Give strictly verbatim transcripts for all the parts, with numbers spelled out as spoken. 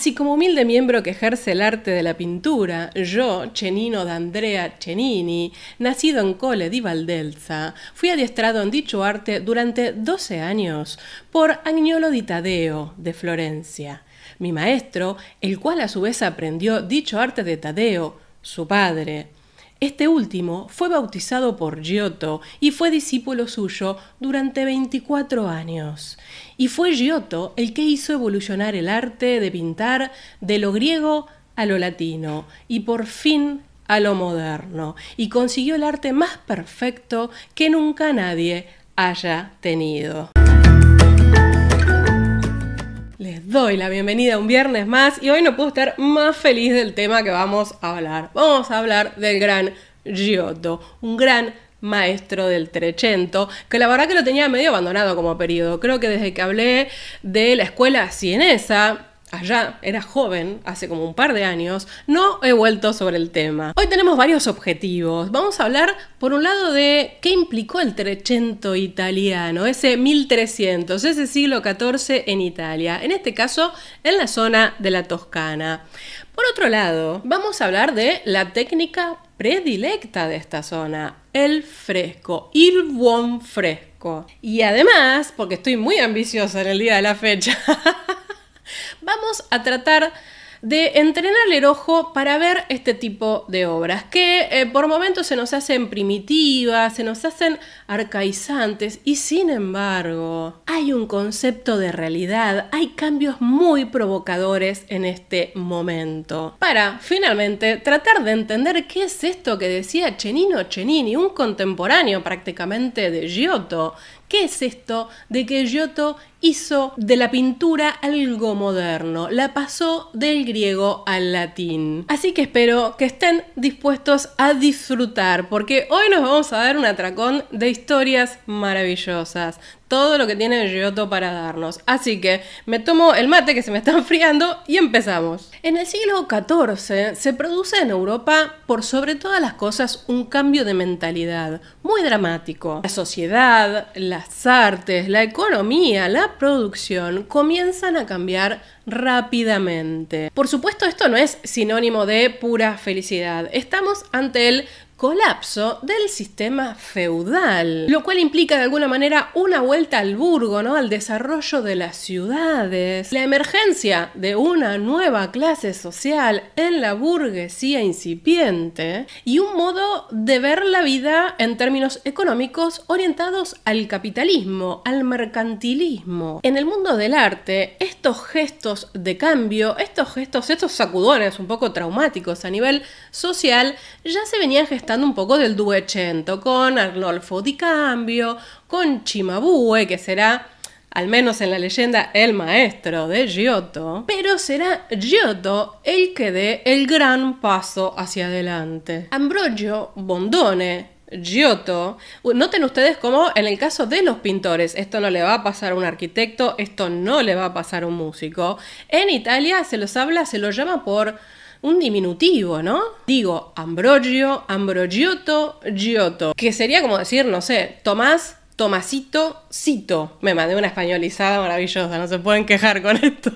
Si como humilde miembro que ejerce el arte de la pintura, yo, Cennino d'Andrea Cennini, nacido en Colle di Val d'Elsa, fui adiestrado en dicho arte durante doce años por Agnolo di Taddeo, de Florencia. Mi maestro, el cual a su vez aprendió dicho arte de Taddeo, su padre. Este último fue bautizado por Giotto y fue discípulo suyo durante veinticuatro años. Y fue Giotto el que hizo evolucionar el arte de pintar de lo griego a lo latino y por fin a lo moderno, y consiguió el arte más perfecto que nunca nadie haya tenido. Les doy la bienvenida un viernes más y hoy no puedo estar más feliz del tema que vamos a hablar. Vamos a hablar del gran Giotto, un gran maestro del Trecento, que la verdad que lo tenía medio abandonado como periodo. Creo que desde que hablé de la escuela sienesa, allá era joven, hace como un par de años, no he vuelto sobre el tema. Hoy tenemos varios objetivos. Vamos a hablar, por un lado, de qué implicó el Trecento italiano, ese mil trescientos, ese siglo catorce en Italia, en este caso en la zona de la Toscana. Por otro lado, vamos a hablar de la técnica predilecta de esta zona, el fresco, el buon fresco. Y además, porque estoy muy ambiciosa en el día de la fecha, vamos a tratar de entrenar el ojo para ver este tipo de obras que eh, por momentos se nos hacen primitivas, se nos hacen arcaizantes y sin embargo hay un concepto de realidad, hay cambios muy provocadores en este momento. Para finalmente tratar de entender qué es esto que decía Cennino Cennini, un contemporáneo prácticamente de Giotto. ¿Qué es esto de que Giotto hizo de la pintura algo moderno? La pasó del griego al latín. Así que espero que estén dispuestos a disfrutar, porque hoy nos vamos a dar un atracón de historias maravillosas. Todo lo que tiene Giotto para darnos. Así que me tomo el mate que se me está enfriando y empezamos. En el siglo catorce se produce en Europa, por sobre todas las cosas, un cambio de mentalidad muy dramático. La sociedad, las artes, la economía, la producción comienzan a cambiar rápidamente. Por supuesto, esto no es sinónimo de pura felicidad. Estamos ante el colapso del sistema feudal, lo cual implica de alguna manera una vuelta al burgo, ¿no? Al desarrollo de las ciudades, la emergencia de una nueva clase social en la burguesía incipiente y un modo de ver la vida en términos económicos orientados al capitalismo, al mercantilismo. En el mundo del arte, estos gestos de cambio, estos gestos, estos sacudones un poco traumáticos a nivel social, ya se venían gestando un poco del Duecento, con Arnolfo di Cambio, con Cimabue, que será, al menos en la leyenda, el maestro de Giotto, pero será Giotto el que dé el gran paso hacia adelante. Ambrogio Bondone, Giotto, noten ustedes cómo en el caso de los pintores, esto no le va a pasar a un arquitecto, esto no le va a pasar a un músico, en Italia se los habla, se los llama por un diminutivo, ¿no? Digo, Ambrogio, Ambrogiotto, Giotto, que sería como decir, no sé, Tomás, Tomasito, Cito. Me mandé una españolizada maravillosa, no se pueden quejar con esto.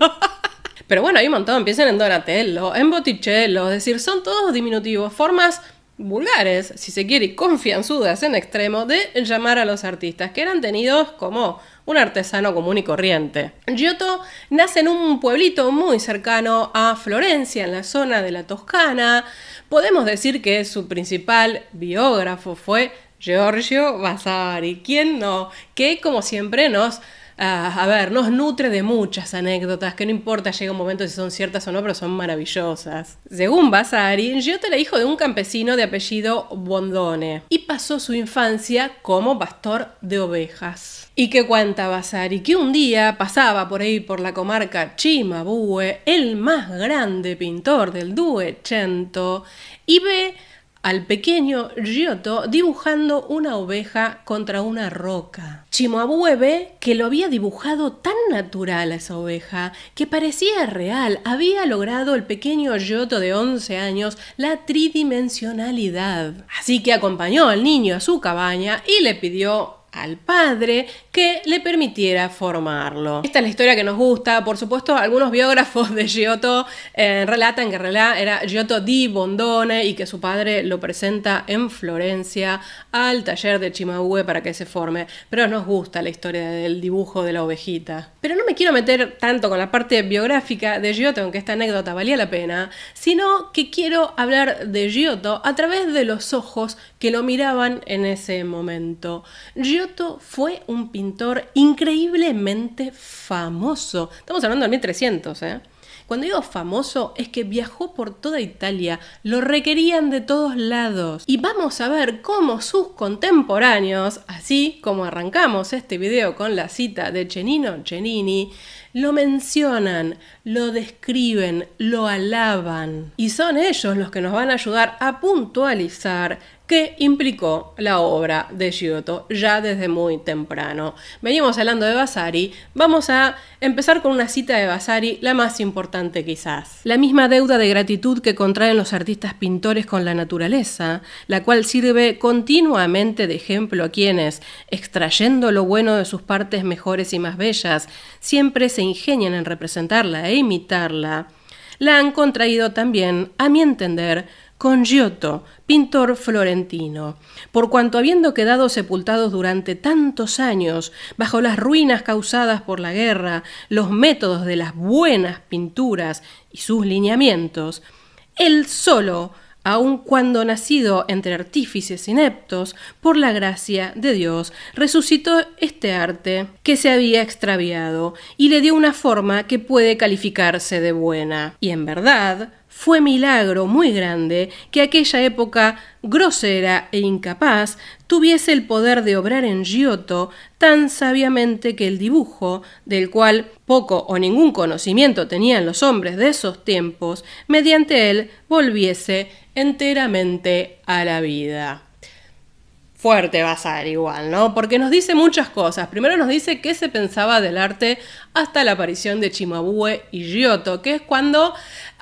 Pero bueno, hay un montón, piensen en Donatello, en Botticello, es decir, son todos diminutivos, formas vulgares, si se quiere, y confianzudas en extremo, de llamar a los artistas, que eran tenidos como un artesano común y corriente. Giotto nace en un pueblito muy cercano a Florencia, en la zona de la Toscana. Podemos decir que su principal biógrafo fue Giorgio Vasari. ¿Quién no? Que, como siempre, nos... Ah, a ver, nos nutre de muchas anécdotas, que no importa, llega un momento si son ciertas o no, pero son maravillosas. Según Vasari, Giotto era hijo de un campesino de apellido Bondone y pasó su infancia como pastor de ovejas. ¿Y qué cuenta Vasari? Que un día pasaba por ahí por la comarca Cimabue, el más grande pintor del Duecento, y ve al pequeño Giotto dibujando una oveja contra una roca. Cimabue ve que lo había dibujado tan natural a esa oveja que parecía real. Había logrado el pequeño Giotto de once años la tridimensionalidad. Así que acompañó al niño a su cabaña y le pidió al padre que le permitiera formarlo. Esta es la historia que nos gusta. Por supuesto, algunos biógrafos de Giotto eh, relatan que en realidad era Giotto di Bondone y que su padre lo presenta en Florencia al taller de Cimabue para que se forme, pero nos gusta la historia del dibujo de la ovejita. Pero no me quiero meter tanto con la parte biográfica de Giotto, aunque esta anécdota valía la pena, sino que quiero hablar de Giotto a través de los ojos que lo miraban en ese momento. Giotto fue un pintor increíblemente famoso. Estamos hablando del mil trescientos, ¿eh? Cuando digo famoso es que viajó por toda Italia, lo requerían de todos lados. Y vamos a ver cómo sus contemporáneos, así como arrancamos este video con la cita de Cennino Cennini, lo mencionan, lo describen, lo alaban. Y son ellos los que nos van a ayudar a puntualizar que implicó la obra de Giotto ya desde muy temprano. Venimos hablando de Vasari, vamos a empezar con una cita de Vasari, la más importante quizás. La misma deuda de gratitud que contraen los artistas pintores con la naturaleza, la cual sirve continuamente de ejemplo a quienes, extrayendo lo bueno de sus partes mejores y más bellas, siempre se ingenian en representarla e imitarla, la han contraído también, a mi entender, con Giotto, pintor florentino, por cuanto habiendo quedado sepultados durante tantos años bajo las ruinas causadas por la guerra, los métodos de las buenas pinturas y sus lineamientos, él solo, aun cuando nacido entre artífices ineptos, por la gracia de Dios, resucitó este arte que se había extraviado y le dio una forma que puede calificarse de buena. Y en verdad, fue milagro muy grande que aquella época grosera e incapaz tuviese el poder de obrar en Giotto tan sabiamente que el dibujo, del cual poco o ningún conocimiento tenían los hombres de esos tiempos, mediante él volviese enteramente a la vida. Fuerte Vasari igual, ¿no? Porque nos dice muchas cosas. Primero nos dice qué se pensaba del arte hasta la aparición de Cimabue y Giotto, que es cuando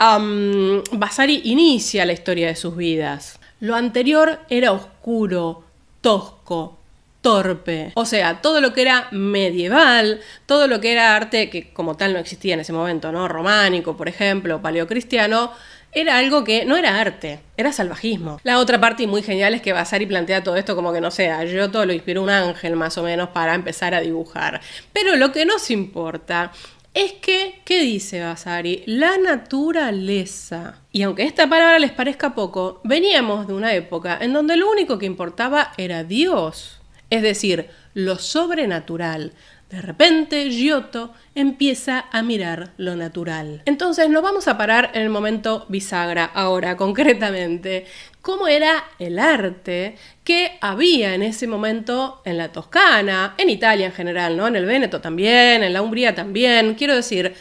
um, Vasari inicia la historia de sus vidas. Lo anterior era oscuro, tosco, torpe. O sea, todo lo que era medieval, todo lo que era arte que como tal no existía en ese momento, ¿no? Románico, por ejemplo, paleocristiano, era algo que no era arte, era salvajismo. La otra parte muy genial es que Vasari plantea todo esto como que, no sé, a Giotto lo inspiró un ángel más o menos para empezar a dibujar. Pero lo que nos importa es que, ¿qué dice Vasari? La naturaleza. Y aunque esta palabra les parezca poco, veníamos de una época en donde lo único que importaba era Dios, es decir, lo sobrenatural. De repente, Giotto empieza a mirar lo natural. Entonces, nos vamos a parar en el momento bisagra ahora, concretamente. ¿Cómo era el arte que había en ese momento en la Toscana, en Italia en general, ¿no? En el Véneto también, en la Umbría también? Quiero decir,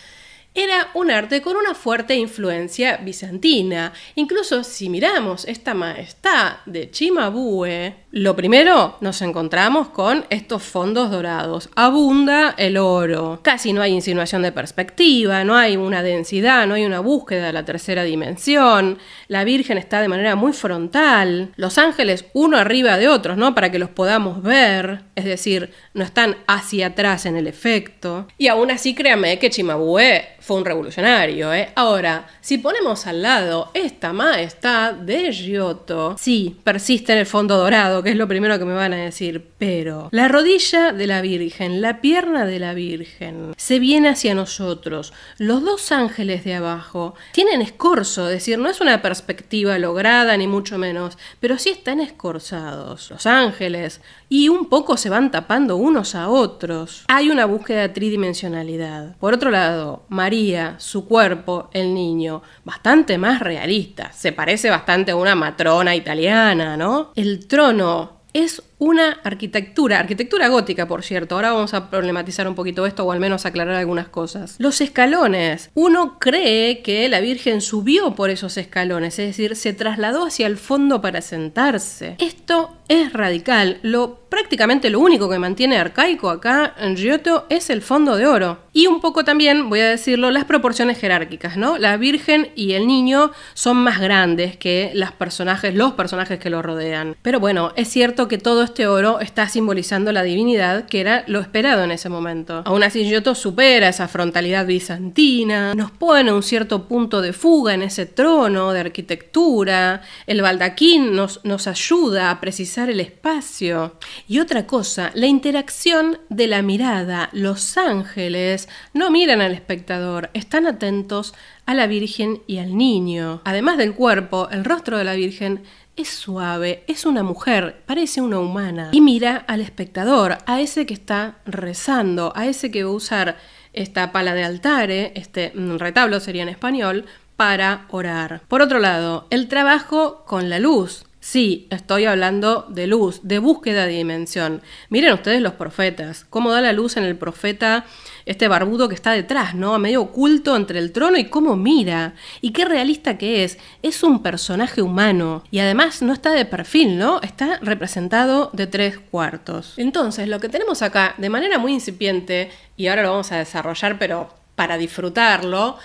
era un arte con una fuerte influencia bizantina. Incluso si miramos esta majestad de Cimabue, lo primero nos encontramos con estos fondos dorados. Abunda el oro. Casi no hay insinuación de perspectiva, no hay una densidad, no hay una búsqueda de la tercera dimensión. La Virgen está de manera muy frontal. Los ángeles uno arriba de otros, ¿no? Para que los podamos ver. Es decir, no están hacia atrás en el efecto. Y aún así, créanme que Cimabue fue un revolucionario, ¿eh? Ahora, si ponemos al lado esta majestad de Giotto, sí, persiste en el fondo dorado, que es lo primero que me van a decir, pero la rodilla de la Virgen, la pierna de la Virgen, se viene hacia nosotros. Los dos ángeles de abajo tienen escorzo, es decir, no es una perspectiva lograda, ni mucho menos, pero sí están escorzados los ángeles, y un poco se van tapando unos a otros. Hay una búsqueda de tridimensionalidad. Por otro lado, María, su cuerpo, el niño, bastante más realista. Se parece bastante a una matrona italiana, ¿no? El trono es una arquitectura, arquitectura gótica, por cierto. Ahora vamos a problematizar un poquito esto, o al menos aclarar algunas cosas. Los escalones. Uno cree que la Virgen subió por esos escalones, es decir, se trasladó hacia el fondo para sentarse. Esto es radical. Lo prácticamente lo único que mantiene arcaico acá en Giotto es el fondo de oro. Y un poco también, voy a decirlo, las proporciones jerárquicas, ¿no? La Virgen y el niño son más grandes que las personajes, los personajes que lo rodean. Pero bueno, es cierto que todo esto este oro está simbolizando la divinidad, que era lo esperado en ese momento. Aún así, Giotto supera esa frontalidad bizantina, nos pone un cierto punto de fuga en ese trono de arquitectura, el baldaquín nos, nos ayuda a precisar el espacio. Y otra cosa, la interacción de la mirada. Los ángeles no miran al espectador, están atentos a la Virgen y al niño. Además del cuerpo, el rostro de la Virgen es suave, es una mujer, parece una humana. Y mira al espectador, a ese que está rezando, a ese que va a usar esta pala de altare, este retablo sería en español, para orar. Por otro lado, el trabajo con la luz. Sí, estoy hablando de luz, de búsqueda de dimensión. Miren ustedes los profetas, cómo da la luz en el profeta, este barbudo que está detrás, ¿no? Medio oculto entre el trono, y cómo mira. Y qué realista que es. Es un personaje humano. Y además no está de perfil, ¿no? Está representado de tres cuartos. Entonces, lo que tenemos acá, de manera muy incipiente, y ahora lo vamos a desarrollar, pero para disfrutarlo,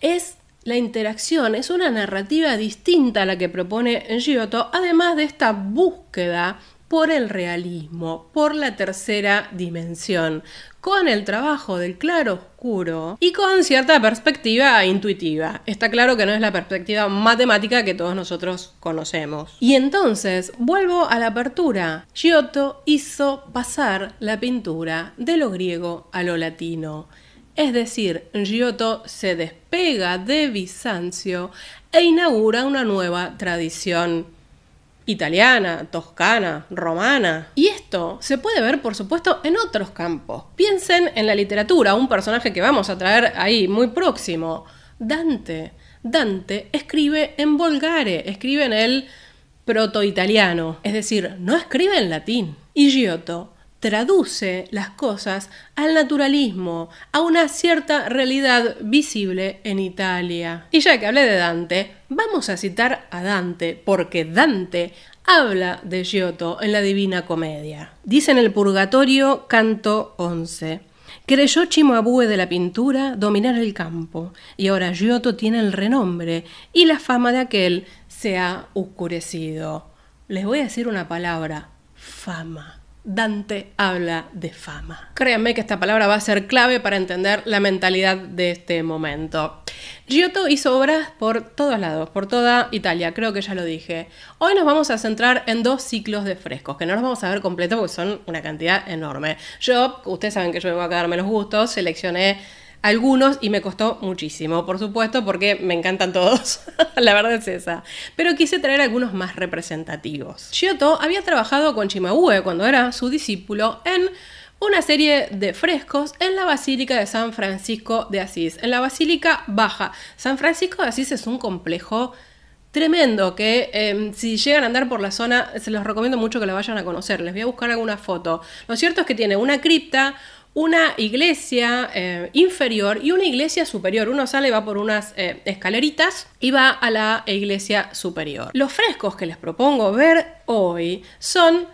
es... la interacción es una narrativa distinta a la que propone Giotto, además de esta búsqueda por el realismo, por la tercera dimensión, con el trabajo del claro oscuro y con cierta perspectiva intuitiva. Está claro que no es la perspectiva matemática que todos nosotros conocemos. Y entonces, vuelvo a la apertura. Giotto hizo pasar la pintura de lo griego a lo latino. Es decir, Giotto se despega de Bizancio e inaugura una nueva tradición italiana, toscana, romana. Y esto se puede ver, por supuesto, en otros campos. Piensen en la literatura, un personaje que vamos a traer ahí muy próximo, Dante. Dante escribe en vulgare, escribe en el protoitaliano, es decir, no escribe en latín. Y Giotto traduce las cosas al naturalismo, a una cierta realidad visible en Italia. Y ya que hablé de Dante, vamos a citar a Dante, porque Dante habla de Giotto en la Divina Comedia. Dice en el Purgatorio, canto once: creyó Cimabue de la pintura dominar el campo, y ahora Giotto tiene el renombre, y la fama de aquel se ha oscurecido. Les voy a decir una palabra: fama. Dante habla de fama. Créanme que esta palabra va a ser clave para entender la mentalidad de este momento. Giotto hizo obras por todos lados, por toda Italia, creo que ya lo dije. Hoy nos vamos a centrar en dos ciclos de frescos, que no los vamos a ver completos porque son una cantidad enorme. Yo, ustedes saben que yo vengo a quedarme los gustos, seleccioné algunos y me costó muchísimo, por supuesto, porque me encantan todos, la verdad es esa. Pero quise traer algunos más representativos. Giotto había trabajado con Cimabue cuando era su discípulo en una serie de frescos en la Basílica de San Francisco de Asís, en la Basílica Baja. San Francisco de Asís es un complejo tremendo que eh, si llegan a andar por la zona, se los recomiendo mucho que la vayan a conocer. Les voy a buscar alguna foto. Lo cierto es que tiene una cripta, una iglesia eh, inferior y una iglesia superior. Uno sale, va por unas eh, escaleritas y va a la iglesia superior. Los frescos que les propongo ver hoy son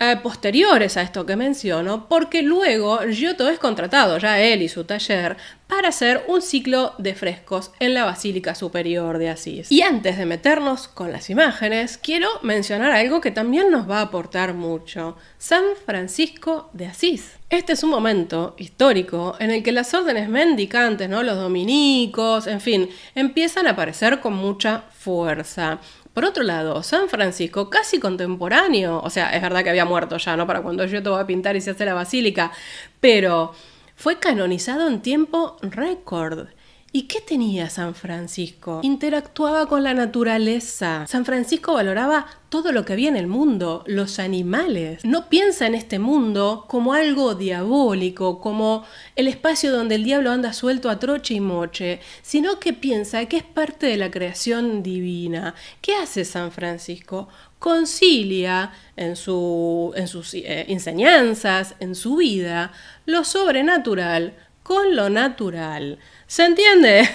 eh, posteriores a esto que menciono, porque luego Giotto es contratado, ya él y su taller, para hacer un ciclo de frescos en la Basílica Superior de Asís. Y antes de meternos con las imágenes, quiero mencionar algo que también nos va a aportar mucho: San Francisco de Asís. Este es un momento histórico en el que las órdenes mendicantes, ¿no?, los dominicos, en fin, empiezan a aparecer con mucha fuerza. Por otro lado, San Francisco, casi contemporáneo, o sea, es verdad que había muerto ya, ¿no?, para cuando Giotto va a pintar y se hace la basílica, pero fue canonizado en tiempo récord. ¿Y qué tenía San Francisco? Interactuaba con la naturaleza. San Francisco valoraba todo lo que había en el mundo, los animales. No piensa en este mundo como algo diabólico, como el espacio donde el diablo anda suelto a troche y moche, sino que piensa que es parte de la creación divina. ¿Qué hace San Francisco? Concilia en, su, en sus eh, enseñanzas, en su vida, lo sobrenatural con lo natural. ¿Se entiende?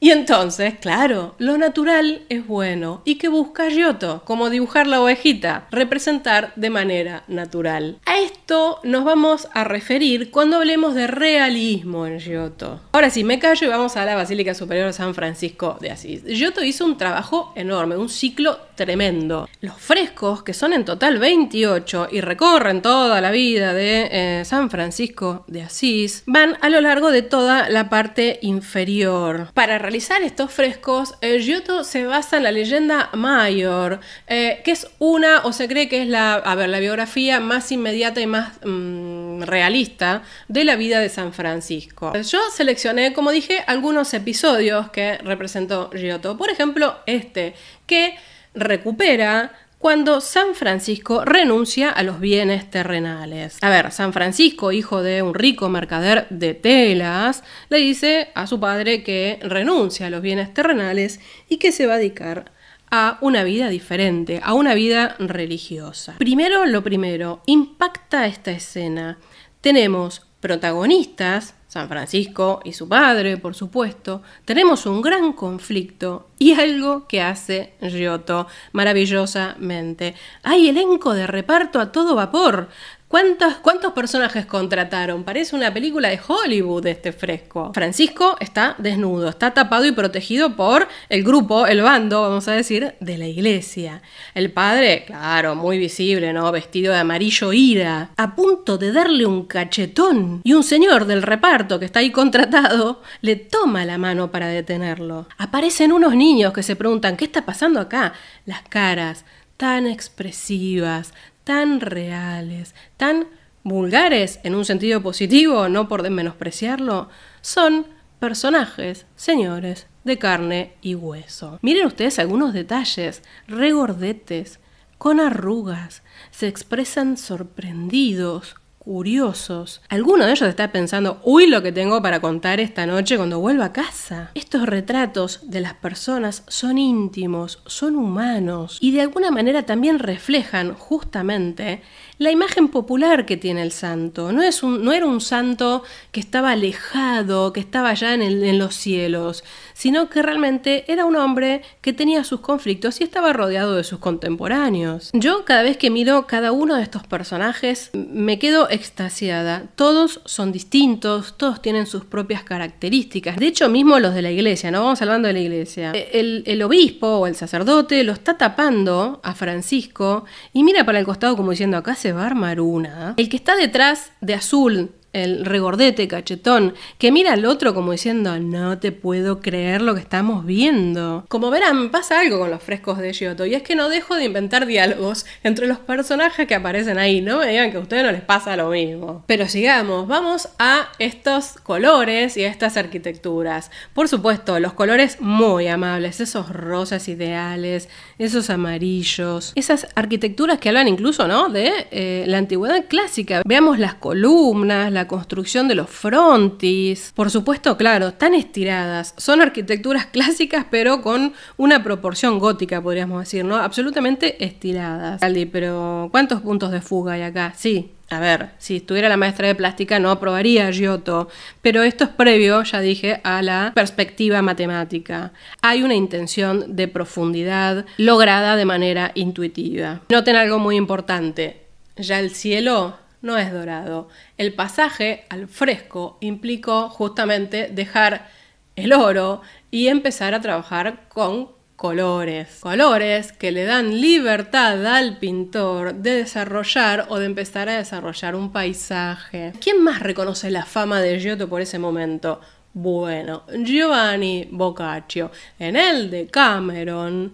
Y entonces, claro, lo natural es bueno. ¿Y qué busca Giotto? Como dibujar la ovejita, representar de manera natural. A esto nos vamos a referir cuando hablemos de realismo en Giotto. Ahora sí, me callo y vamos a la Basílica Superior de San Francisco de Asís. Giotto hizo un trabajo enorme, un ciclo tremendo. Los frescos, que son en total veintiocho y recorren toda la vida de eh, San Francisco de Asís, van a lo largo de toda la parte inferior. Para realizar estos frescos, eh, Giotto se basa en la leyenda Maior, eh, que es una, o se cree que es la, a ver, la biografía más inmediata y más mmm, realista de la vida de San Francisco. Yo seleccioné, como dije, algunos episodios que representó Giotto. Por ejemplo, este, que recupera cuando San Francisco renuncia a los bienes terrenales. A ver, San Francisco, hijo de un rico mercader de telas, le dice a su padre que renuncia a los bienes terrenales y que se va a dedicar a una vida diferente, a una vida religiosa. Primero lo primero, impacta esta escena. Tenemos protagonistas, San Francisco y su padre, por supuesto, tenemos un gran conflicto y algo que hace Giotto maravillosamente. Hay elenco de reparto a todo vapor. ¿Cuántos, ¿Cuántos personajes contrataron? Parece una película de Hollywood este fresco. Francisco está desnudo, está tapado y protegido por el grupo, el bando, vamos a decir, de la iglesia. El padre, claro, muy visible, ¿no? Vestido de amarillo ira, a punto de darle un cachetón. Y un señor del reparto que está ahí contratado le toma la mano para detenerlo. Aparecen unos niños que se preguntan, ¿qué está pasando acá? Las caras tan expresivas, tan reales, tan vulgares en un sentido positivo, no por menospreciarlo, son personajes, señores, de carne y hueso. Miren ustedes algunos detalles, regordetes, con arrugas, se expresan sorprendidos, curiosos. Alguno de ellos está pensando, uy, lo que tengo para contar esta noche cuando vuelva a casa. Estos retratos de las personas son íntimos, son humanos y de alguna manera también reflejan justamente la imagen popular que tiene el santo. No, es un, no era un santo que estaba alejado, que estaba allá en, el, en los cielos, sino que realmente era un hombre que tenía sus conflictos y estaba rodeado de sus contemporáneos. Yo cada vez que miro cada uno de estos personajes me quedo extasiada. Todos son distintos, todos tienen sus propias características. De hecho, mismo los de la iglesia, ¿no? Vamos hablando de la iglesia. El, el obispo o el sacerdote lo está tapando a Francisco y mira para el costado como diciendo, acá se va a armar una. El que está detrás de azul, el regordete, cachetón, que mira al otro como diciendo, no te puedo creer lo que estamos viendo. Como verán, pasa algo con los frescos de Giotto, y es que no dejo de inventar diálogos entre los personajes que aparecen ahí. No me digan que a ustedes no les pasa lo mismo. Pero sigamos, vamos a estos colores y a estas arquitecturas. Por supuesto, los colores muy amables, esos rosas ideales, esos amarillos, esas arquitecturas que hablan incluso, ¿no?, de eh, la antigüedad clásica. Veamos las columnas, la construcción de los frontis, por supuesto, claro, están estiradas, son arquitecturas clásicas pero con una proporción gótica, podríamos decir, ¿no? Absolutamente estiradas. Aldi, pero ¿cuántos puntos de fuga hay acá? Sí. A ver, si estuviera la maestra de plástica no aprobaría a Giotto, pero esto es previo, ya dije, a la perspectiva matemática. Hay una intención de profundidad lograda de manera intuitiva. Noten algo muy importante, ya el cielo no es dorado. El pasaje al fresco implicó justamente dejar el oro y empezar a trabajar con colores. Colores que le dan libertad al pintor de desarrollar o de empezar a desarrollar un paisaje. ¿Quién más reconoce la fama de Giotto por ese momento? Bueno, Giovanni Boccaccio. En el Decameron,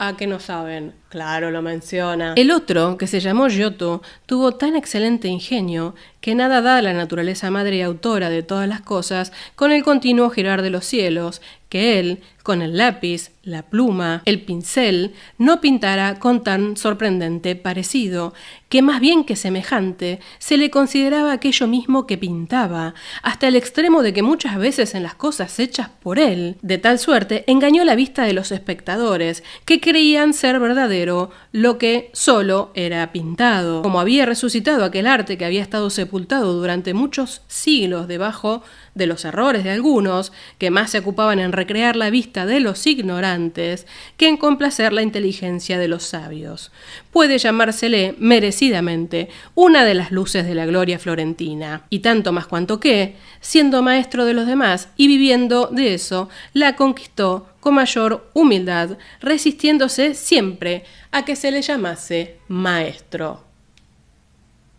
¿a qué no saben? Claro, lo menciona. El otro, que se llamó Giotto, tuvo tan excelente ingenio que nada da a la naturaleza madre y autora de todas las cosas con el continuo girar de los cielos, que él, con el lápiz, la pluma, el pincel, no pintara con tan sorprendente parecido, que más bien que semejante, se le consideraba aquello mismo que pintaba, hasta el extremo de que muchas veces en las cosas hechas por él, de tal suerte engañó la vista de los espectadores, que creían ser verdaderos negro, lo que solo era pintado. Como había resucitado aquel arte que había estado sepultado durante muchos siglos debajo de los errores de algunos, que más se ocupaban en recrear la vista de los ignorantes que en complacer la inteligencia de los sabios, puede llamársele merecidamente una de las luces de la gloria florentina, y tanto más cuanto que, siendo maestro de los demás y viviendo de eso, la conquistó con mayor humildad, resistiéndose siempre a que se le llamase maestro.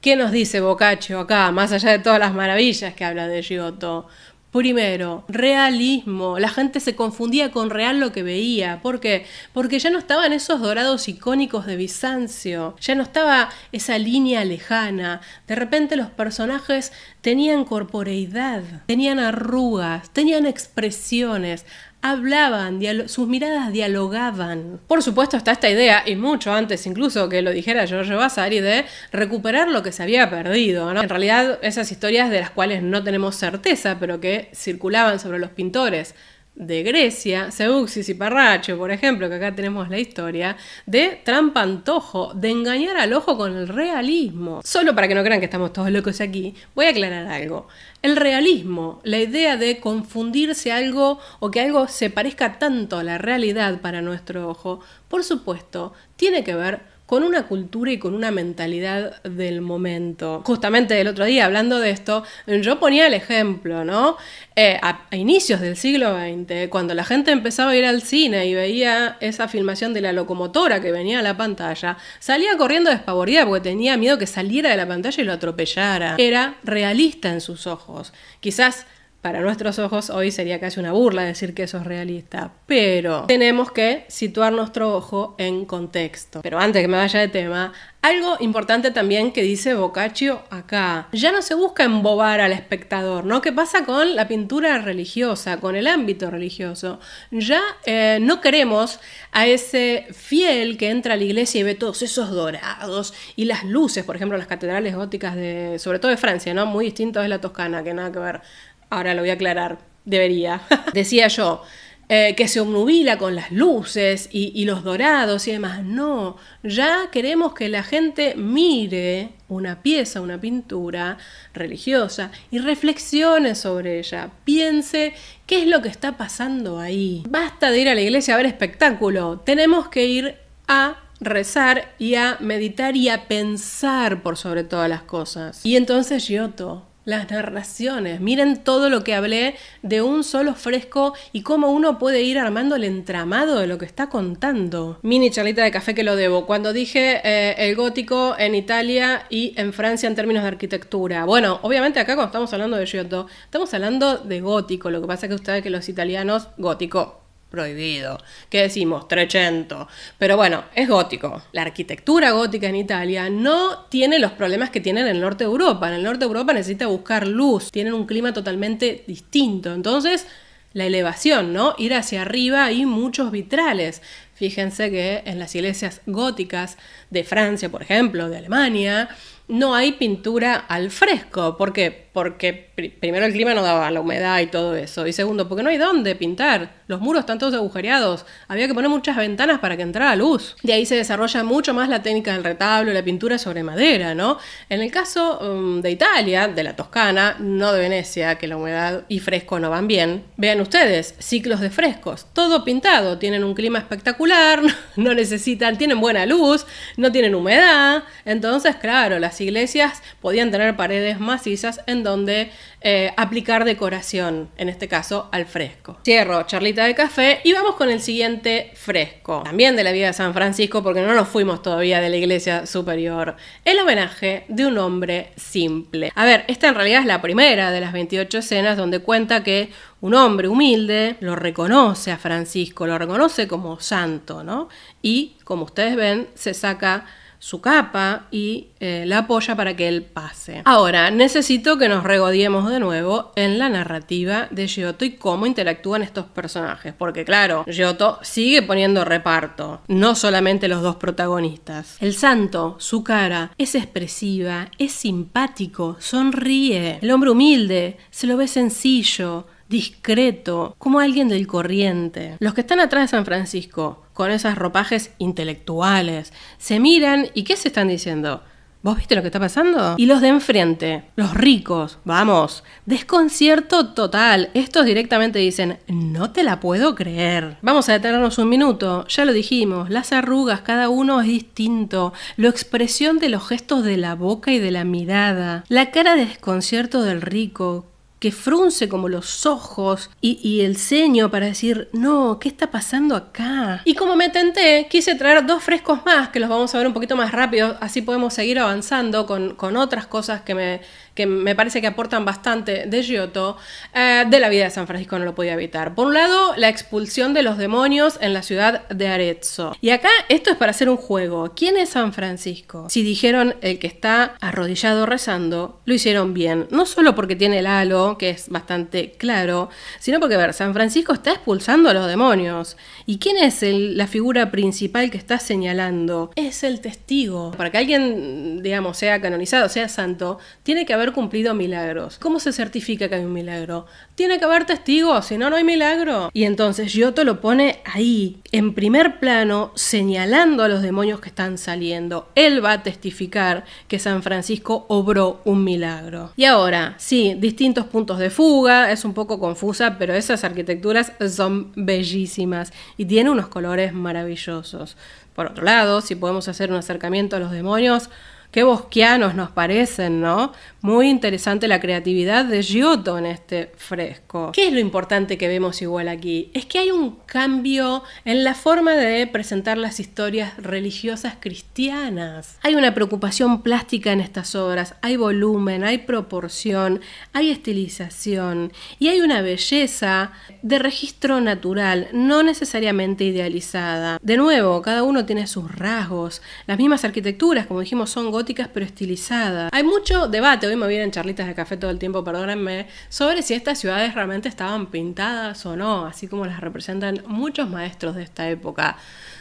¿Qué nos dice Boccaccio acá, más allá de todas las maravillas que habla de Giotto? Primero, realismo. La gente se confundía con real lo que veía. ¿Por qué? Porque ya no estaban esos dorados icónicos de Bizancio, ya no estaba esa línea lejana. De repente los personajes tenían corporeidad, tenían arrugas, tenían expresiones, hablaban, sus miradas dialogaban. Por supuesto está esta idea, y mucho antes incluso que lo dijera Giorgio Vasari, de recuperar lo que se había perdido, ¿no? En realidad esas historias de las cuales no tenemos certeza, pero que circulaban sobre los pintores de Grecia, Seuxis y Parraccio, por ejemplo, que acá tenemos la historia, de trampantojo, de engañar al ojo con el realismo. Solo para que no crean que estamos todos locos aquí, voy a aclarar algo. El realismo, la idea de confundirse algo o que algo se parezca tanto a la realidad para nuestro ojo, por supuesto, tiene que ver con una cultura y con una mentalidad del momento. Justamente el otro día, hablando de esto, yo ponía el ejemplo, ¿no? Eh, a, a inicios del siglo veinte, cuando la gente empezaba a ir al cine y veía esa filmación de la locomotora que venía a la pantalla, salía corriendo despavorida porque tenía miedo que saliera de la pantalla y lo atropellara. Era realista en sus ojos. Quizás para nuestros ojos hoy sería casi una burla decir que eso es realista, pero tenemos que situar nuestro ojo en contexto. Pero antes que me vaya de tema, algo importante también que dice Boccaccio acá. Ya no se busca embobar al espectador, ¿no? ¿Qué pasa con la pintura religiosa, con el ámbito religioso? Ya eh, no queremos a ese fiel que entra a la iglesia y ve todos esos dorados y las luces, por ejemplo, las catedrales góticas, de, sobre todo de Francia, ¿no? Muy distinto es la Toscana, que nada que ver. Ahora lo voy a aclarar, debería. Decía yo, eh, que se obnubila con las luces y, y los dorados y demás. No, ya queremos que la gente mire una pieza, una pintura religiosa y reflexione sobre ella. Piense qué es lo que está pasando ahí. Basta de ir a la iglesia a ver espectáculo. Tenemos que ir a rezar y a meditar y a pensar por sobre todas las cosas. Y entonces Giotto, las narraciones, miren todo lo que hablé de un solo fresco y cómo uno puede ir armando el entramado de lo que está contando. Mini charlita de café que lo debo, cuando dije eh, el gótico en Italia y en Francia en términos de arquitectura. Bueno, obviamente acá cuando estamos hablando de Giotto, estamos hablando de gótico, lo que pasa es que ustedes que los italianos, gótico prohibido. ¿Qué decimos? Trecento. Pero bueno, es gótico. La arquitectura gótica en Italia no tiene los problemas que tiene en el norte de Europa. En el norte de Europa necesita buscar luz. Tienen un clima totalmente distinto. Entonces, la elevación, ¿no? Ir hacia arriba y muchos vitrales. Fíjense que en las iglesias góticas de Francia, por ejemplo, de Alemania, no hay pintura al fresco. ¿Por qué? Porque primero el clima no daba, la humedad y todo eso. Y segundo, porque no hay dónde pintar. Los muros están todos agujereados. Había que poner muchas ventanas para que entrara luz. De ahí se desarrolla mucho más la técnica del retablo y la pintura sobre madera, ¿no? En el caso um, de Italia, de la Toscana, no de Venecia, que la humedad y fresco no van bien. Vean ustedes, ciclos de frescos. Todo pintado. Tienen un clima espectacular, no necesitan, tienen buena luz, no tienen humedad. Entonces, claro, las iglesias podían tener paredes macizas en donde eh, aplicar decoración, en este caso al fresco. Cierro charlita de café y vamos con el siguiente fresco, también de la vida de San Francisco, porque no nos fuimos todavía de la iglesia superior. El homenaje de un hombre simple. A ver, esta en realidad es la primera de las veintiocho escenas donde cuenta que un hombre humilde lo reconoce a Francisco, lo reconoce como santo, ¿no? Y como ustedes ven, se saca su capa y eh, la apoya para que él pase. Ahora, necesito que nos regodiemos de nuevo en la narrativa de Giotto y cómo interactúan estos personajes, porque claro, Giotto sigue poniendo reparto, no solamente los dos protagonistas. El santo, su cara, es expresiva, es simpático, sonríe. El hombre humilde se lo ve sencillo, discreto, como alguien del corriente. Los que están atrás de San Francisco, con esos ropajes intelectuales, se miran y ¿qué se están diciendo? ¿Vos viste lo que está pasando? Y los de enfrente, los ricos, vamos, desconcierto total. Estos directamente dicen, no te la puedo creer. Vamos a detenernos un minuto, ya lo dijimos, las arrugas, cada uno es distinto, la expresión de los gestos de la boca y de la mirada, la cara de desconcierto del rico, que frunce como los ojos y, y el ceño para decir, no, ¿qué está pasando acá? Y como me tenté, quise traer dos frescos más, que los vamos a ver un poquito más rápido, así podemos seguir avanzando con, con otras cosas que me, que me parece que aportan bastante de Giotto, eh, de la vida de San Francisco no lo podía evitar. Por un lado, la expulsión de los demonios en la ciudad de Arezzo. Y acá, esto es para hacer un juego. ¿Quién es San Francisco? Si dijeron el que está arrodillado rezando, lo hicieron bien. No solo porque tiene el halo, que es bastante claro, sino porque, a ver, San Francisco está expulsando a los demonios. ¿Y quién es el, la figura principal que está señalando? Es el testigo. Para que alguien, digamos, sea canonizado, sea santo, tiene que haber cumplido milagros. ¿Cómo se certifica que hay un milagro? Tiene que haber testigos, si no, no hay milagro. Y entonces Giotto lo pone ahí, en primer plano, señalando a los demonios que están saliendo. Él va a testificar que San Francisco obró un milagro. Y ahora, sí, distintos puntos de fuga, es un poco confusa, pero esas arquitecturas son bellísimas y tiene unos colores maravillosos. Por otro lado, si podemos hacer un acercamiento a los demonios, qué bosquianos nos parecen, ¿no? Muy interesante la creatividad de Giotto en este fresco. ¿Qué es lo importante que vemos igual aquí? Es que hay un cambio en la forma de presentar las historias religiosas cristianas. Hay una preocupación plástica en estas obras, hay volumen, hay proporción, hay estilización y hay una belleza de registro natural, no necesariamente idealizada. De nuevo, cada uno tiene sus rasgos. Las mismas arquitecturas, como dijimos, son góticas, pero estilizada. Hay mucho debate, hoy me vienen charlitas de café todo el tiempo, perdónenme, sobre si estas ciudades realmente estaban pintadas o no, así como las representan muchos maestros de esta época.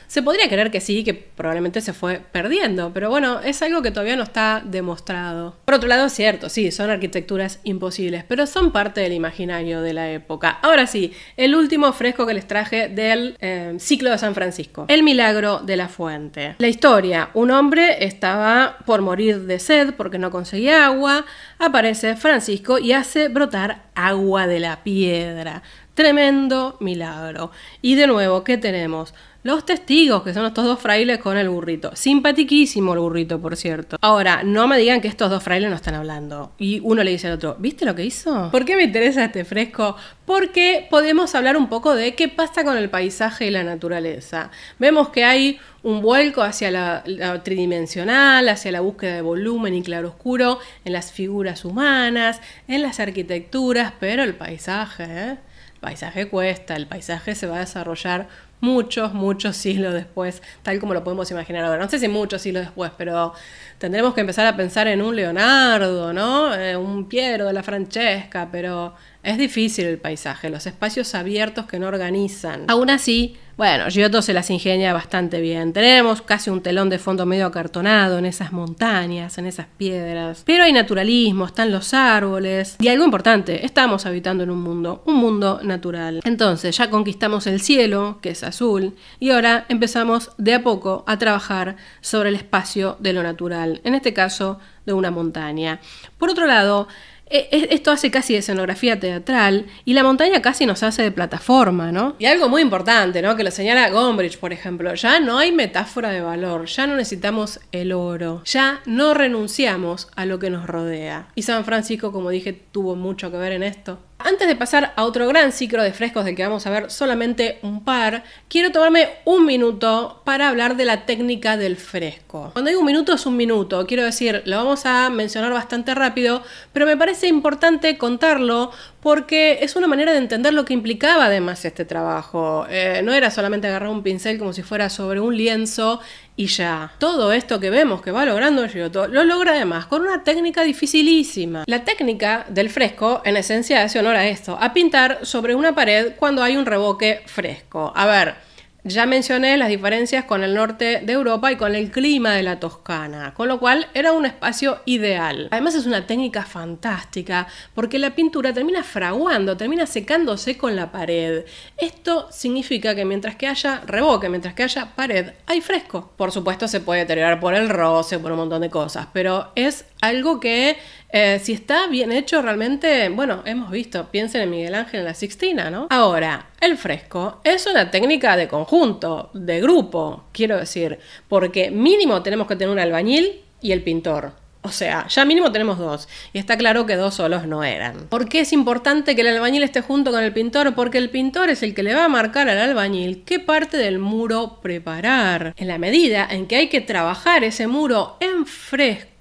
Se podría creer que sí, que probablemente se fue perdiendo, pero bueno, es algo que todavía no está demostrado. Por otro lado, es cierto, sí, son arquitecturas imposibles, pero son parte del imaginario de la época. Ahora sí, el último fresco que les traje del eh, ciclo de San Francisco. El milagro de la fuente. La historia, un hombre estaba por morir de sed porque no conseguía agua, aparece Francisco y hace brotar agua de la piedra. Tremendo milagro. Y de nuevo, ¿qué tenemos? Los testigos, que son estos dos frailes con el burrito. Simpatiquísimo el burrito, por cierto. Ahora, no me digan que estos dos frailes no están hablando. Y uno le dice al otro, ¿viste lo que hizo? ¿Por qué me interesa este fresco? Porque podemos hablar un poco de qué pasa con el paisaje y la naturaleza. Vemos que hay un vuelco hacia la, la tridimensional, hacia la búsqueda de volumen y claroscuro en las figuras humanas, en las arquitecturas, pero el paisaje, ¿eh? El paisaje cuesta, el paisaje se va a desarrollar muchos, muchos siglos después, tal como lo podemos imaginar ahora. No sé si muchos siglos después, pero tendremos que empezar a pensar en un Leonardo, ¿no? Eh, un Piero de la Francesca, pero es difícil el paisaje, los espacios abiertos que no organizan. Aún así, bueno, Giotto se las ingenia bastante bien. Tenemos casi un telón de fondo medio acartonado en esas montañas, en esas piedras. Pero hay naturalismo, están los árboles. Y algo importante, estamos habitando en un mundo, un mundo natural. Entonces ya conquistamos el cielo, que es azul, y ahora empezamos de a poco a trabajar sobre el espacio de lo natural, en este caso de una montaña. Por otro lado, esto hace casi escenografía teatral y la montaña casi nos hace de plataforma, ¿no? Y algo muy importante, ¿no? Que lo señala Gombrich, por ejemplo. Ya no hay metáfora de valor, ya no necesitamos el oro, ya no renunciamos a lo que nos rodea. Y San Francisco, como dije, tuvo mucho que ver en esto. Antes de pasar a otro gran ciclo de frescos del que vamos a ver solamente un par, quiero tomarme un minuto para hablar de la técnica del fresco. Cuando digo un minuto es un minuto, quiero decir, lo vamos a mencionar bastante rápido, pero me parece importante contarlo porque es una manera de entender lo que implicaba además este trabajo. Eh, no era solamente agarrar un pincel como si fuera sobre un lienzo y ya. Todo esto que vemos que va logrando Giotto lo logra además con una técnica dificilísima. La técnica del fresco en esencia hace honor a esto, a pintar sobre una pared cuando hay un revoque fresco. A ver, Ya mencioné las diferencias con el norte de Europa y con el clima de la Toscana, con lo cual era un espacio ideal. Además es una técnica fantástica porque la pintura termina fraguando, termina secándose con la pared. Esto significa que mientras que haya reboque, mientras que haya pared, hay fresco. Por supuesto se puede deteriorar por el roce, por un montón de cosas, pero es algo que eh, si está bien hecho realmente, bueno, hemos visto, piensen en Miguel Ángel en la Sixtina, ¿no? Ahora, el fresco es una técnica de conjunto, de grupo, quiero decir, porque mínimo tenemos que tener un albañil y el pintor. O sea, ya mínimo tenemos dos, y está claro que dos solos no eran. ¿Por qué es importante que el albañil esté junto con el pintor? Porque el pintor es el que le va a marcar al albañil qué parte del muro preparar. En la medida en que hay que trabajar ese muro en fresco,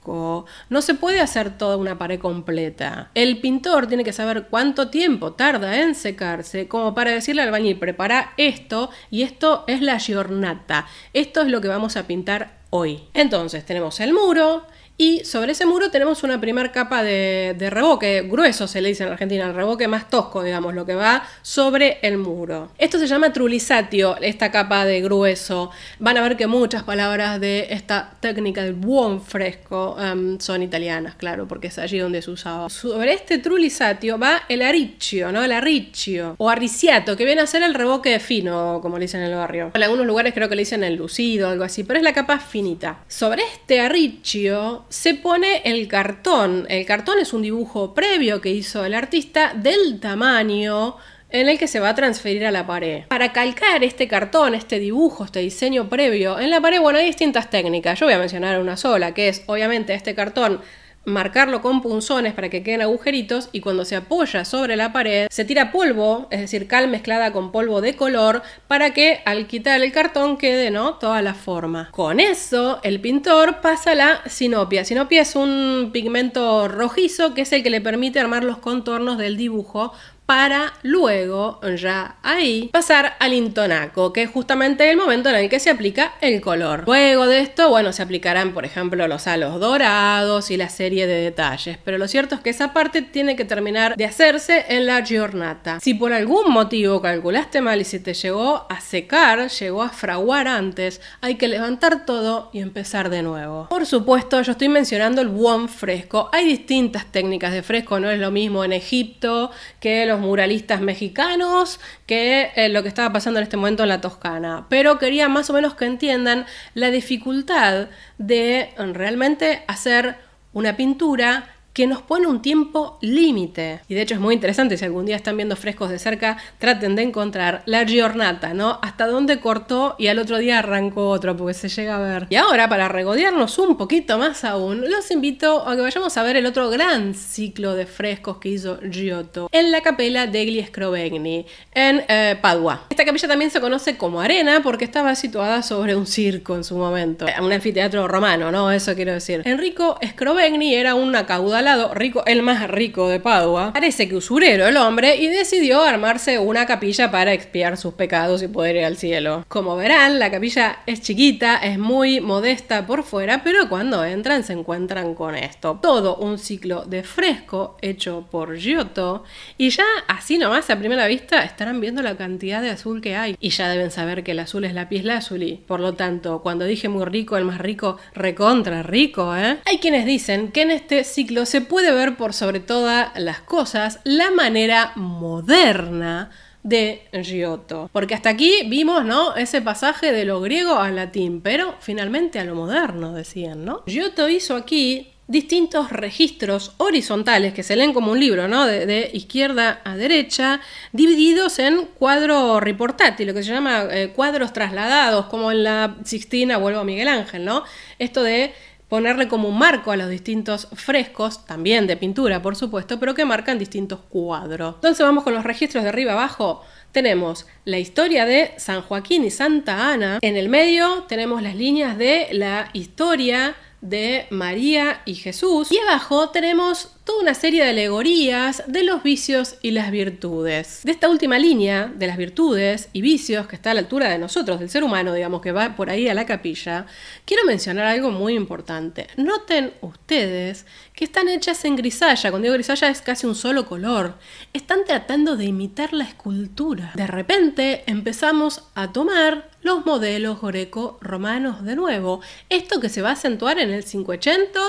no se puede hacer toda una pared completa. El pintor tiene que saber cuánto tiempo tarda en secarse como para decirle al albañil, prepara esto y esto es la giornata. Esto es lo que vamos a pintar hoy. Entonces tenemos el muro y sobre ese muro tenemos una primera capa de, de reboque, grueso se le dice en Argentina, el reboque más tosco, digamos, lo que va sobre el muro. Esto se llama trulisatio, esta capa de grueso. Van a ver que muchas palabras de esta técnica del buon fresco um, son italianas, claro, porque es allí donde se usaba. Sobre este trulisatio va el arriccio, ¿no? El arriccio, o arriciato, que viene a ser el reboque fino, como le dicen en el barrio. En algunos lugares creo que le dicen el lucido, algo así, pero es la capa finita. Sobre este arriccio se pone el cartón. El cartón es un dibujo previo que hizo el artista del tamaño en el que se va a transferir a la pared. Para calcar este cartón, este dibujo, este diseño previo en la pared, bueno, hay distintas técnicas. Yo voy a mencionar una sola, que es obviamente este cartón marcarlo con punzones para que queden agujeritos y cuando se apoya sobre la pared se tira polvo, es decir, cal mezclada con polvo de color para que al quitar el cartón quede, ¿no?, toda la forma. Con eso el pintor pasa la sinopia. Sinopia es un pigmento rojizo que es el que le permite armar los contornos del dibujo para luego, ya ahí, pasar al intonaco, que es justamente el momento en el que se aplica el color. Luego de esto, bueno, se aplicarán, por ejemplo, los halos dorados y la serie de detalles, pero lo cierto es que esa parte tiene que terminar de hacerse en la giornata. Si por algún motivo calculaste mal y se te llegó a secar, llegó a fraguar antes, hay que levantar todo y empezar de nuevo. Por supuesto, yo estoy mencionando el buon fresco. Hay distintas técnicas de fresco, no es lo mismo en Egipto que los muralistas mexicanos que eh, lo que estaba pasando en este momento en la Toscana, pero quería más o menos que entiendan la dificultad de realmente hacer una pintura que nos pone un tiempo límite. Y de hecho es muy interesante, si algún día están viendo frescos de cerca, traten de encontrar la giornata, ¿no? Hasta dónde cortó y al otro día arrancó otro, porque se llega a ver. Y ahora, para regodearnos un poquito más aún, los invito a que vayamos a ver el otro gran ciclo de frescos que hizo Giotto en la capela degli Scrovegni, en eh, Padua. Esta capilla también se conoce como Arena, porque estaba situada sobre un circo en su momento. Un anfiteatro romano, ¿no? Eso quiero decir. Enrico Scrovegni era un acaudal lado rico, el más rico de Padua, parece que usurero el hombre, y decidió armarse una capilla para expiar sus pecados y poder ir al cielo. Como verán, la capilla es chiquita, es muy modesta por fuera, pero cuando entran se encuentran con esto. Todo un ciclo de fresco hecho por Giotto, y ya así nomás a primera vista estarán viendo la cantidad de azul que hay, y ya deben saber que el azul es lápiz lazuli, por lo tanto, cuando dije muy rico, el más rico, recontra rico, ¿eh? Hay quienes dicen que en este ciclo se puede ver por sobre todas las cosas la manera moderna de Giotto, porque hasta aquí vimos, ¿no?, ese pasaje de lo griego al latín, pero finalmente a lo moderno, decían, ¿no? Giotto hizo aquí distintos registros horizontales que se leen como un libro, ¿no?, de, de izquierda a derecha, divididos en cuadro riportati, lo que se llama eh, cuadros trasladados, como en la Sixtina, vuelvo a Miguel Ángel, ¿no? Esto de ponerle como un marco a los distintos frescos, también de pintura por supuesto, pero que marcan distintos cuadros. Entonces vamos con los registros de arriba abajo. Tenemos la historia de San Joaquín y Santa Ana, en el medio tenemos las líneas de la historia de María y Jesús, y abajo tenemos toda una serie de alegorías de los vicios y las virtudes. De esta última línea, de las virtudes y vicios, que está a la altura de nosotros, del ser humano, digamos, que va por ahí a la capilla, quiero mencionar algo muy importante. Noten ustedes que están hechas en grisalla. Cuando digo grisalla es casi un solo color. Están tratando de imitar la escultura. De repente empezamos a tomar los modelos greco-romanos de nuevo. Esto que se va a acentuar en el cincuecento,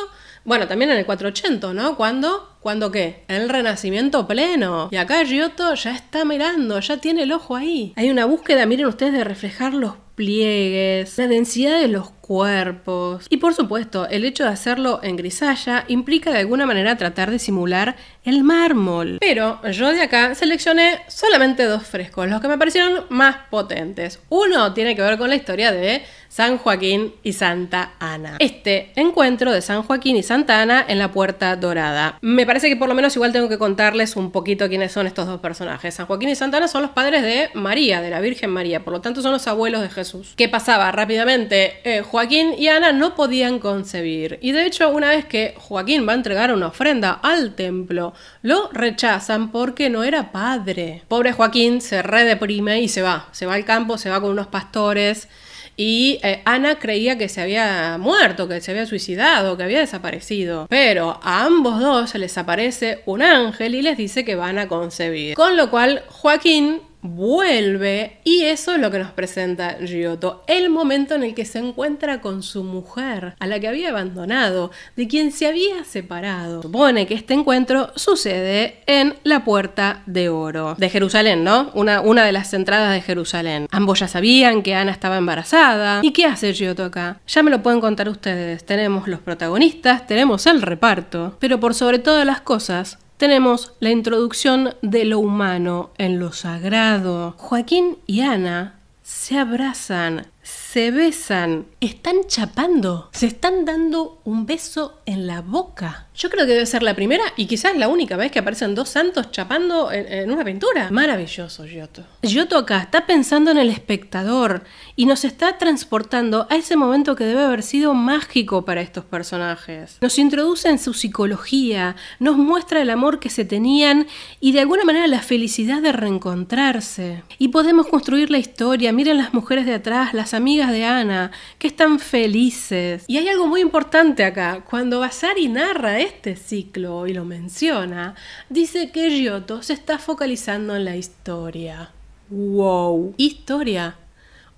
bueno, también en el cuatrocientos ochenta, ¿no? ¿Cuándo? ¿Cuándo qué? El Renacimiento pleno. Y acá Giotto ya está mirando, ya tiene el ojo ahí. Hay una búsqueda, miren ustedes, de reflejar los pliegues, la densidad de los cuerpos. Y por supuesto, el hecho de hacerlo en grisalla implica de alguna manera tratar de simular el mármol. Pero yo de acá seleccioné solamente dos frescos, los que me parecieron más potentes. Uno tiene que ver con la historia de San Joaquín y Santa Ana. Este encuentro de San Joaquín y Santa Ana en la Puerta Dorada. Me parece que por lo menos igual tengo que contarles un poquito quiénes son estos dos personajes. San Joaquín y Santa Ana son los padres de María, de la Virgen María, por lo tanto son los abuelos de Jesús. ¿Qué pasaba? Rápidamente, eh, Joaquín y Ana no podían concebir. Y de hecho, una vez que Joaquín va a entregar una ofrenda al templo, lo rechazan porque no era padre. Pobre Joaquín, se redeprime y se va. Se va al campo, se va con unos pastores. Y eh, Ana creía que se había muerto, que se había suicidado, que había desaparecido. Pero a ambos dos se les aparece un ángel y les dice que van a concebir. Con lo cual, Joaquín vuelve, y eso es lo que nos presenta Giotto, el momento en el que se encuentra con su mujer, a la que había abandonado, de quien se había separado. Supone que este encuentro sucede en la Puerta de Oro de Jerusalén, ¿no? Una, una de las entradas de Jerusalén. Ambos ya sabían que Ana estaba embarazada. ¿Y qué hace Giotto acá? Ya me lo pueden contar ustedes. Tenemos los protagonistas, tenemos el reparto, pero por sobre todas las cosas, tenemos la introducción de lo humano en lo sagrado. Joaquín y Ana se abrazan, se besan, están chapando, se están dando un beso en la boca. Yo creo que debe ser la primera y quizás la única vez que aparecen dos santos chapando en, en una pintura. Maravilloso Giotto. Giotto acá está pensando en el espectador y nos está transportando a ese momento que debe haber sido mágico para estos personajes. Nos introduce en su psicología, nos muestra el amor que se tenían y de alguna manera la felicidad de reencontrarse. Y podemos construir la historia. Miren las mujeres de atrás, las amigas de Ana, que están felices. Y hay algo muy importante acá. Cuando Vasari narra este ciclo y lo menciona, dice que Giotto se está focalizando en la historia. ¡Wow! Historia.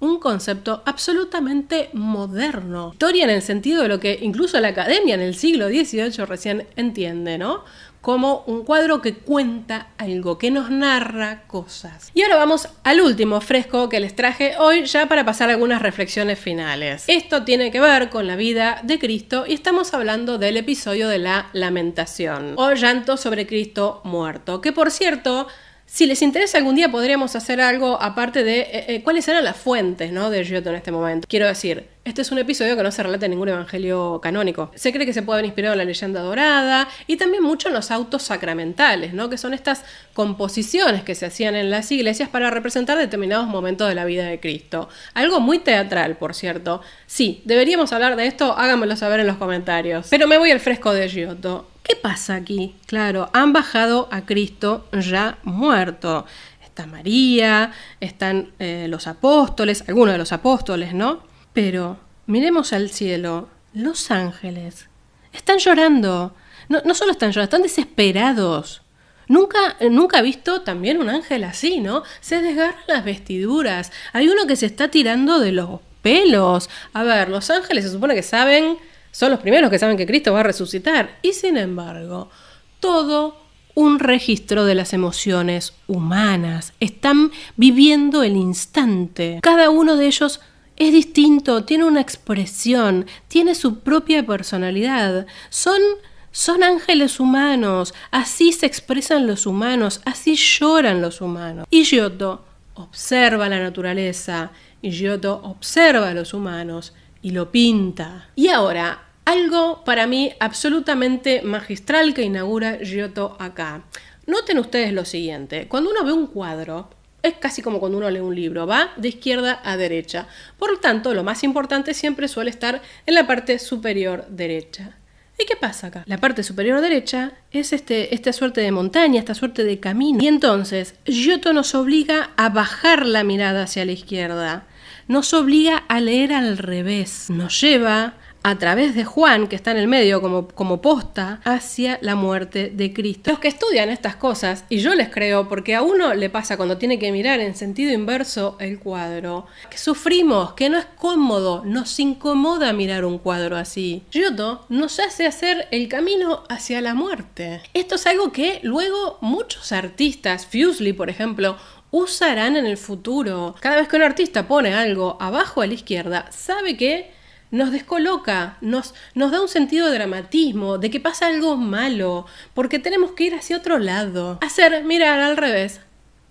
Un concepto absolutamente moderno. Historia en el sentido de lo que incluso la academia en el siglo dieciocho recién entiende, ¿no? Como un cuadro que cuenta algo, que nos narra cosas. Y ahora vamos al último fresco que les traje hoy, ya para pasar algunas reflexiones finales. Esto tiene que ver con la vida de Cristo y estamos hablando del episodio de la lamentación o llanto sobre Cristo muerto, que por cierto, si les interesa algún día podríamos hacer algo aparte de eh, eh, cuáles eran las fuentes, ¿no?, de Giotto en este momento. Quiero decir, este es un episodio que no se relata en ningún evangelio canónico. Se cree que se puede haber inspirado en la leyenda dorada y también mucho en los autos sacramentales, ¿no?, que son estas composiciones que se hacían en las iglesias para representar determinados momentos de la vida de Cristo. Algo muy teatral, por cierto. Sí, deberíamos hablar de esto, háganmelo saber en los comentarios. Pero me voy al fresco de Giotto. ¿Qué pasa aquí? Claro, han bajado a Cristo ya muerto. Está María, están eh, los apóstoles, algunos de los apóstoles, ¿no? Pero miremos al cielo, los ángeles están llorando. No, no solo están llorando, están desesperados. Nunca, nunca he visto también un ángel así, ¿no? Se desgarran las vestiduras. Hay uno que se está tirando de los pelos. A ver, los ángeles se supone que saben... Son los primeros que saben que Cristo va a resucitar. Y sin embargo, todo un registro de las emociones humanas. Están viviendo el instante. Cada uno de ellos es distinto, tiene una expresión, tiene su propia personalidad. Son... Son ángeles humanos. Así se expresan los humanos, así lloran los humanos. Y Giotto observa la naturaleza, y Giotto observa a los humanos y lo pinta. Y ahora, algo para mí absolutamente magistral que inaugura Giotto acá. Noten ustedes lo siguiente. Cuando uno ve un cuadro, es casi como cuando uno lee un libro, va de izquierda a derecha. Por lo tanto, lo más importante siempre suele estar en la parte superior derecha. ¿Y qué pasa acá? La parte superior derecha es este, esta suerte de montaña, esta suerte de camino. Y entonces, Giotto nos obliga a bajar la mirada hacia la izquierda. Nos obliga a leer al revés. Nos lleva a través de Juan, que está en el medio como, como posta, hacia la muerte de Cristo. Los que estudian estas cosas, y yo les creo, porque a uno le pasa cuando tiene que mirar en sentido inverso el cuadro, que sufrimos, que no es cómodo, nos incomoda mirar un cuadro así. Giotto nos hace hacer el camino hacia la muerte. Esto es algo que luego muchos artistas, Fuseli por ejemplo, usarán en el futuro. Cada vez que un artista pone algo abajo a la izquierda, sabe que nos descoloca, nos, nos da un sentido de dramatismo, de que pasa algo malo, porque tenemos que ir hacia otro lado. Hacer mirar al revés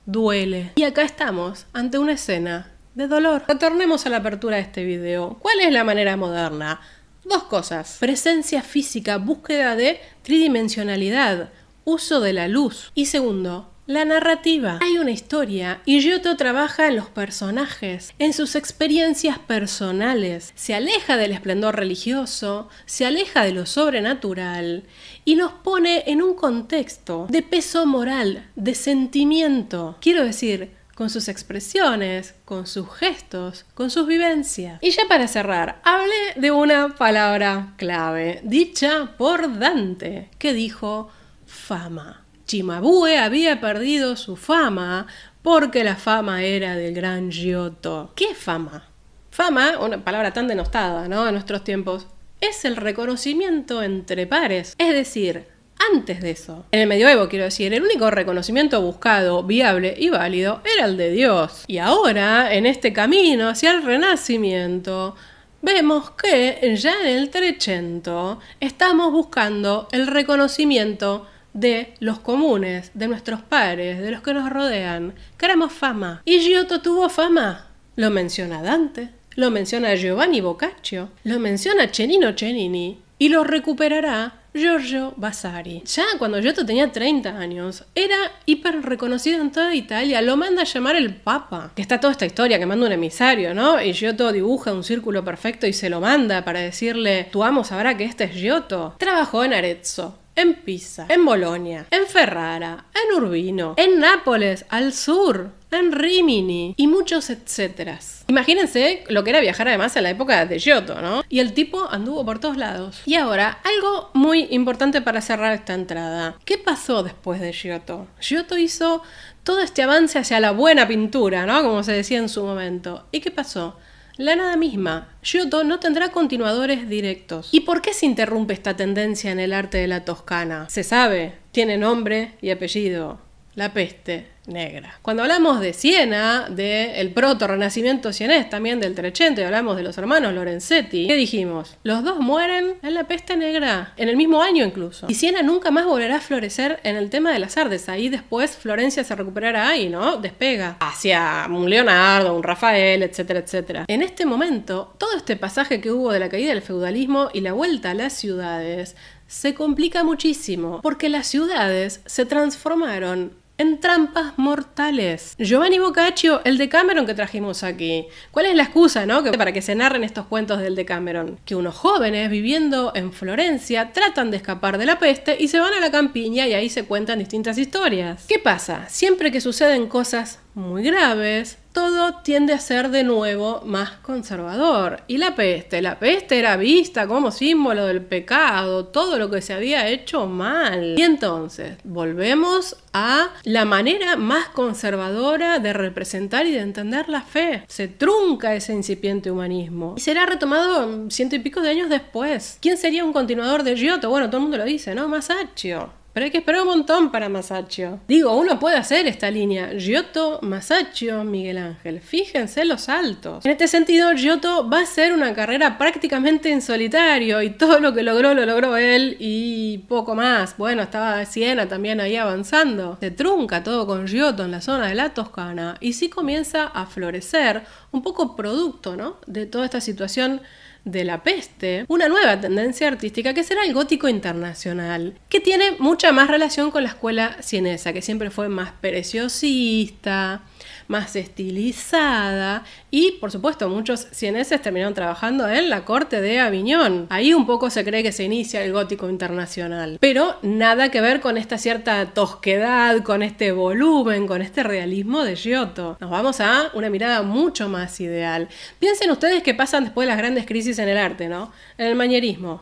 duele. Y acá estamos, ante una escena de dolor. Retornemos a la apertura de este video. ¿Cuál es la manera moderna? Dos cosas. Presencia física, búsqueda de tridimensionalidad, uso de la luz. Y segundo, la narrativa. Hay una historia y Giotto trabaja en los personajes, en sus experiencias personales. Se aleja del esplendor religioso, se aleja de lo sobrenatural y nos pone en un contexto de peso moral, de sentimiento. Quiero decir, con sus expresiones, con sus gestos, con sus vivencias. Y ya para cerrar, hablé de una palabra clave, dicha por Dante, que dijo fama. Cimabue había perdido su fama porque la fama era del gran Giotto. ¿Qué fama? Fama, una palabra tan denostada, ¿no?, en nuestros tiempos, es el reconocimiento entre pares. Es decir, antes de eso, en el medioevo quiero decir, el único reconocimiento buscado, viable y válido era el de Dios. Y ahora, en este camino hacia el Renacimiento, vemos que ya en el Trecento estamos buscando el reconocimiento de los comunes, de nuestros pares, de los que nos rodean. Queremos fama. ¿Y Giotto tuvo fama? Lo menciona Dante, lo menciona Giovanni Boccaccio, lo menciona Cennino Cennini y lo recuperará Giorgio Vasari. Ya cuando Giotto tenía treinta años, era hiper reconocido en toda Italia, lo manda a llamar el Papa. Que está toda esta historia que manda un emisario, ¿no? Y Giotto dibuja un círculo perfecto y se lo manda para decirle, tu amo sabrá que este es Giotto. Trabajó en Arezzo, en Pisa, en Bolonia, en Ferrara, en Urbino, en Nápoles, al sur, en Rimini y muchos etcéteras. Imagínense lo que era viajar además en la época de Giotto, ¿no? Y el tipo anduvo por todos lados. Y ahora, algo muy importante para cerrar esta entrada. ¿Qué pasó después de Giotto? Giotto hizo todo este avance hacia la buena pintura, ¿no?, como se decía en su momento. ¿Y qué pasó? La nada misma. Giotto no tendrá continuadores directos. ¿Y por qué se interrumpe esta tendencia en el arte de la Toscana? Se sabe, tiene nombre y apellido: la peste negra. Cuando hablamos de Siena, del proto-renacimiento sienés, también del Trecento, y hablamos de los hermanos Lorenzetti, ¿qué dijimos? Los dos mueren en la peste negra, en el mismo año incluso. Y Siena nunca más volverá a florecer en el tema de las artes. Ahí después Florencia se recuperará ahí, ¿no? Despega hacia un Leonardo, un Rafael, etcétera, etcétera. En este momento, todo este pasaje que hubo de la caída del feudalismo y la vuelta a las ciudades se complica muchísimo, porque las ciudades se transformaron en trampas mortales. Giovanni Boccaccio, el Decameron que trajimos aquí. ¿Cuál es la excusa, no?, que para que se narren estos cuentos del Decameron? Que unos jóvenes viviendo en Florencia tratan de escapar de la peste y se van a la campiña y ahí se cuentan distintas historias. ¿Qué pasa? Siempre que suceden cosas muy graves, todo tiende a ser de nuevo más conservador. Y la peste, la peste era vista como símbolo del pecado, todo lo que se había hecho mal. Y entonces volvemos a la manera más conservadora de representar y de entender la fe. Se trunca ese incipiente humanismo. Y será retomado ciento y pico de años después. ¿Quién sería un continuador de Giotto? Bueno, todo el mundo lo dice, ¿no? Masaccio. Pero hay que esperar un montón para Masaccio. Digo, uno puede hacer esta línea. Giotto, Masaccio, Miguel Ángel. Fíjense los saltos. En este sentido, Giotto va a ser una carrera prácticamente en solitario. Y todo lo que logró, lo logró él y poco más. Bueno, estaba Siena también ahí avanzando. Se trunca todo con Giotto en la zona de la Toscana. Y sí comienza a florecer, un poco producto, ¿no?, de toda esta situación de la peste, una nueva tendencia artística que será el gótico internacional, que tiene mucha mucha más relación con la escuela sienesa, que siempre fue más preciosista, más estilizada, y por supuesto muchos sieneses terminaron trabajando en la corte de Aviñón. Ahí un poco se cree que se inicia el gótico internacional, pero nada que ver con esta cierta tosquedad, con este volumen, con este realismo de Giotto. Nos vamos a una mirada mucho más ideal. Piensen ustedes qué pasan después de las grandes crisis en el arte, ¿no? En el manierismo.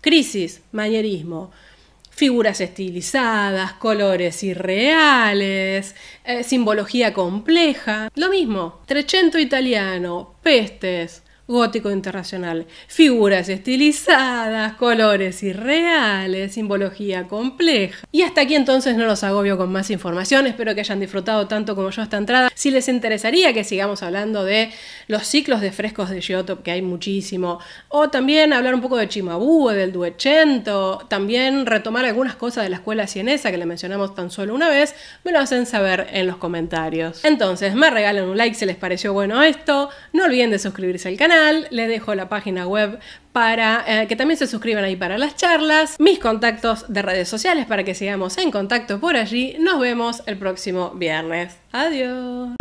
Crisis, manierismo. Figuras estilizadas, colores irreales, eh, simbología compleja. Lo mismo, Trecento italiano, pestes, gótico internacional. Figuras estilizadas, colores irreales, simbología compleja. Y hasta aquí entonces no los agobio con más información. Espero que hayan disfrutado tanto como yo esta entrada. Si les interesaría que sigamos hablando de los ciclos de frescos de Giotto, que hay muchísimo, o también hablar un poco de Cimabue, del Duecento, también retomar algunas cosas de la escuela sienesa que le mencionamos tan solo una vez, me lo hacen saber en los comentarios. Entonces, me regalan un like si les pareció bueno esto. No olviden de suscribirse al canal. Les dejo la página web para eh, que también se suscriban ahí para las charlas, mis contactos de redes sociales para que sigamos en contacto por allí. Nos vemos el próximo viernes. Adiós.